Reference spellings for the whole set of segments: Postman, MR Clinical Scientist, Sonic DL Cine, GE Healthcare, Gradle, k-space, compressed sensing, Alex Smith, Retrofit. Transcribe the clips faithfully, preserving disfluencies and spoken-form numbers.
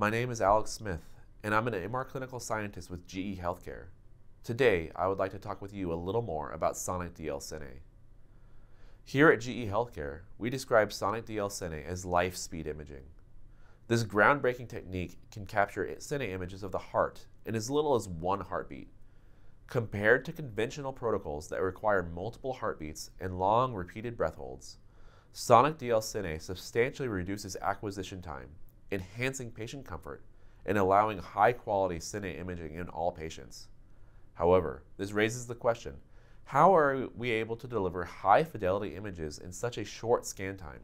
My name is Alex Smith, and I'm an M R Clinical Scientist with G E Healthcare. Today, I would like to talk with you a little more about Sonic D L Cine. Here at G E Healthcare, we describe Sonic D L Cine as life speed imaging. This groundbreaking technique can capture Cine images of the heart in as little as one heartbeat. Compared to conventional protocols that require multiple heartbeats and long, repeated breath holds, Sonic D L Cine substantially reduces acquisition time, enhancing patient comfort and allowing high-quality Cine imaging in all patients. However, this raises the question, how are we able to deliver high-fidelity images in such a short scan time?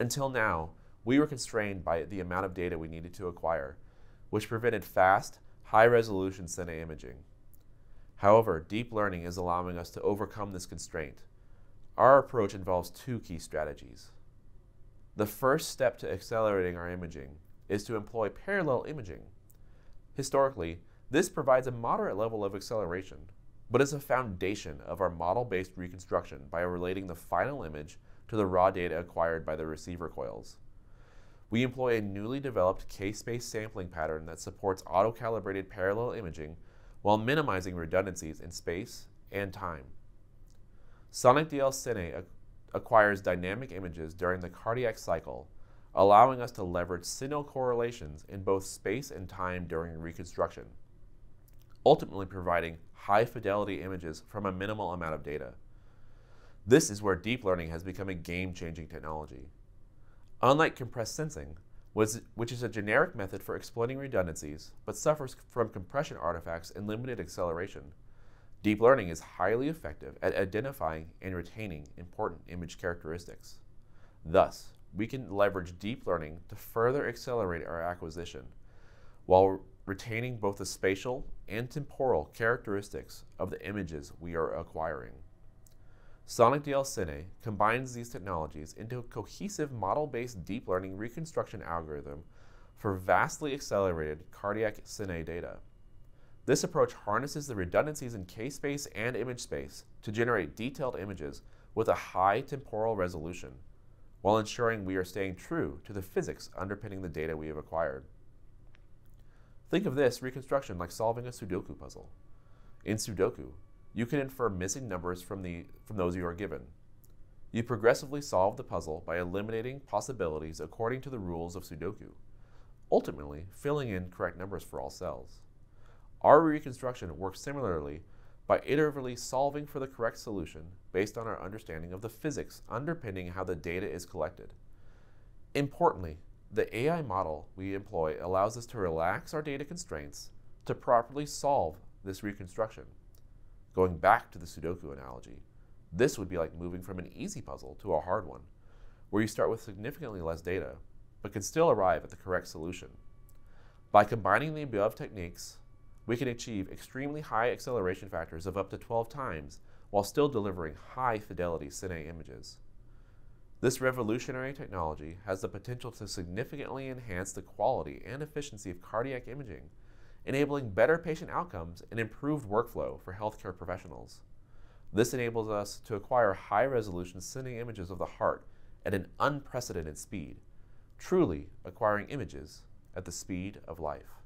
Until now, we were constrained by the amount of data we needed to acquire, which prevented fast, high-resolution Cine imaging. However, deep learning is allowing us to overcome this constraint. Our approach involves two key strategies. The first step to accelerating our imaging is to employ parallel imaging. Historically, this provides a moderate level of acceleration, but is a foundation of our model-based reconstruction by relating the final image to the raw data acquired by the receiver coils. We employ a newly developed k-space sampling pattern that supports auto-calibrated parallel imaging while minimizing redundancies in space and time. Sonic D L Cine acquires dynamic images during the cardiac cycle, allowing us to leverage signal correlations in both space and time during reconstruction, ultimately providing high-fidelity images from a minimal amount of data. This is where deep learning has become a game-changing technology. Unlike compressed sensing, which is a generic method for exploiting redundancies, but suffers from compression artifacts and limited acceleration, deep learning is highly effective at identifying and retaining important image characteristics. Thus, we can leverage deep learning to further accelerate our acquisition, while retaining both the spatial and temporal characteristics of the images we are acquiring. Sonic D L Cine combines these technologies into a cohesive model-based deep learning reconstruction algorithm for vastly accelerated cardiac Cine data. This approach harnesses the redundancies in k-space and image space to generate detailed images with a high temporal resolution, while ensuring we are staying true to the physics underpinning the data we have acquired. Think of this reconstruction like solving a Sudoku puzzle. In Sudoku, you can infer missing numbers from, the, from those you are given. You progressively solve the puzzle by eliminating possibilities according to the rules of Sudoku, ultimately filling in correct numbers for all cells. Our reconstruction works similarly by iteratively solving for the correct solution based on our understanding of the physics underpinning how the data is collected. Importantly, the A I model we employ allows us to relax our data constraints to properly solve this reconstruction. Going back to the Sudoku analogy, this would be like moving from an easy puzzle to a hard one, where you start with significantly less data, but can still arrive at the correct solution. By combining the above techniques, we can achieve extremely high acceleration factors of up to twelve times while still delivering high-fidelity Cine images. This revolutionary technology has the potential to significantly enhance the quality and efficiency of cardiac imaging, enabling better patient outcomes and improved workflow for healthcare professionals. This enables us to acquire high-resolution Cine images of the heart at an unprecedented speed, truly acquiring images at the speed of life.